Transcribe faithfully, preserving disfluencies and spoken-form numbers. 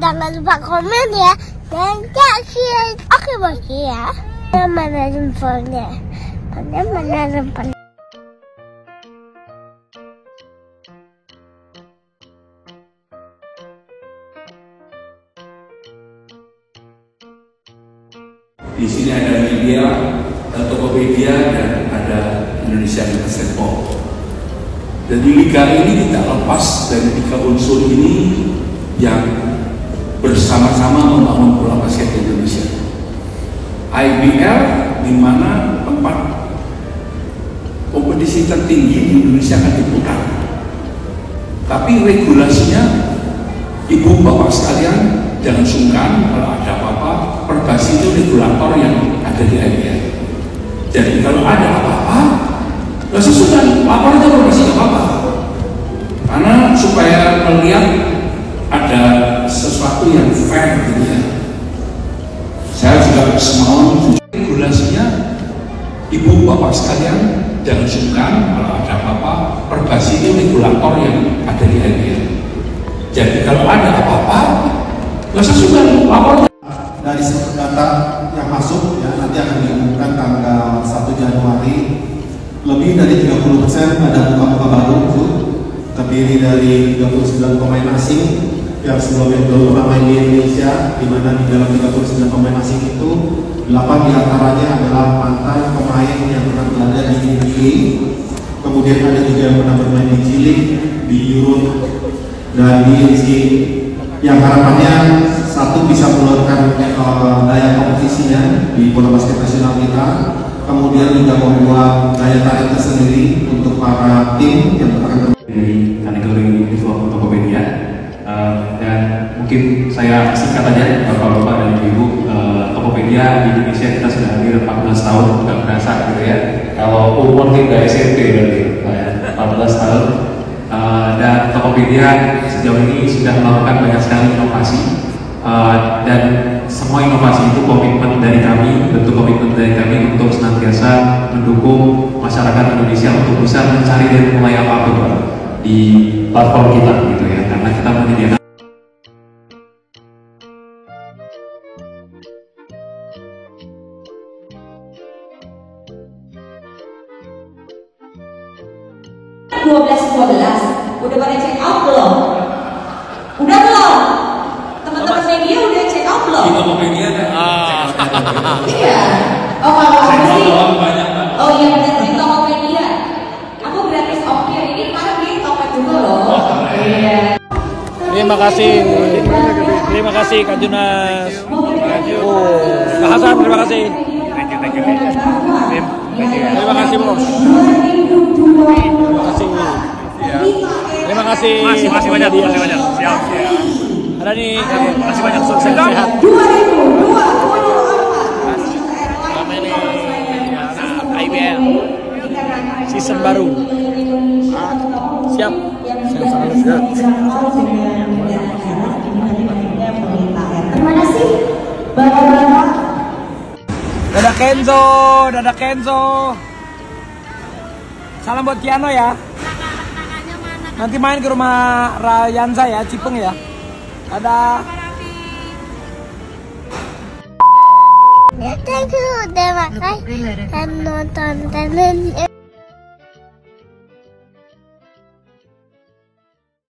jangan lupa komen ya, dan share. Oke bos ya. Mana handphonenya? Mana mana handphone? Di sini ada media, ada Tokopedia, dan ada Indonesia Investor. Dan di liga ini tidak lepas dari tiga unsur ini yang bersama-sama membangun bola basket Indonesia. I B L, di mana tempat kompetisi tertinggi di Indonesia akan diputar. Tapi regulasinya, ibu bapak sekalian jangan sungkan kalau ada apa-apa. Perbasi itu regulator yang ada di I B L. Jadi kalau ada apa-apa, nggak sesuai, laporan itu Perbasi nggak apa-apa. Karena supaya melihat ada sesuatu yang fair gitu ya. Saya juga semau regulasinya, ibu bapak sekalian jangan sungkan kalau ada apa-apa. Perbasi itu regulator yang ada di I B L. Jadi kalau ada apa-apa, nggak sesuai, laporan. Dari seluruh data yang masuk ya, nanti akan diumumkan tanggal satu Januari. Lebih dari tiga puluh persen ada muka-muka baru, terdiri dari tiga puluh sembilan pemain asing yang sebelumnya belum pernah main di Indonesia, di mana di dalam tiga puluh sembilan pemain asing itu delapan diantaranya adalah mantan pemain yang pernah berada di N B A, kemudian ada juga yang pernah bermain di Cilik, di Euro, dan di N C, yang harapannya satu bisa meluruskan uh, daya kompetisinya di bola basket nasional kita. Kemudian juga membuat daya tarik tersendiri untuk para tim yang akan di kategori Info Tokopedia. Uh, dan mungkin saya singkat aja, bapak-bapak dan ibu, uh, Tokopedia di Indonesia kita sudah hadir empat belas tahun, nggak berasa gitu ya. Kalau umur hingga S M P berarti empat belas tahun. Uh, dan Tokopedia sejauh ini sudah melakukan banyak sekali inovasi. Uh, dan semua inovasi itu komitmen dari kami, bentuk komitmen dari kami untuk senantiasa mendukung masyarakat Indonesia untuk bisa mencari dan mulai apapun di platform kita gitu ya, karena kita menyediakan dua belas dua belas. Udah pada check out belum? Udah belum? Teman-teman media udah check out belum? Di Tokopedia kan? Iya. Oh kalau aku sih. Oh iya benar di Tokopedia. Aku gratis ongkir ini karena beli topet juga loh. Iya. Terima kasih. Terima kasih Kak Junas. Oh, Kak Hasan terima kasih. Terima kasih bos. Terima kasih. Terima kasih. Terima kasih banyak. Terima kasih banyak. Siap. Ada nih, masih banyak sukses sehat. Selama ini I B L season baru. Siap. Gimana sih, bapak-bapak? Dadah Kenzo, dadah Kenzo. Salam buat Kiano ya. Nanti main ke rumah Rayansa ya, Cipeng ya. Ada. Terima kasih udah makan dan nonton.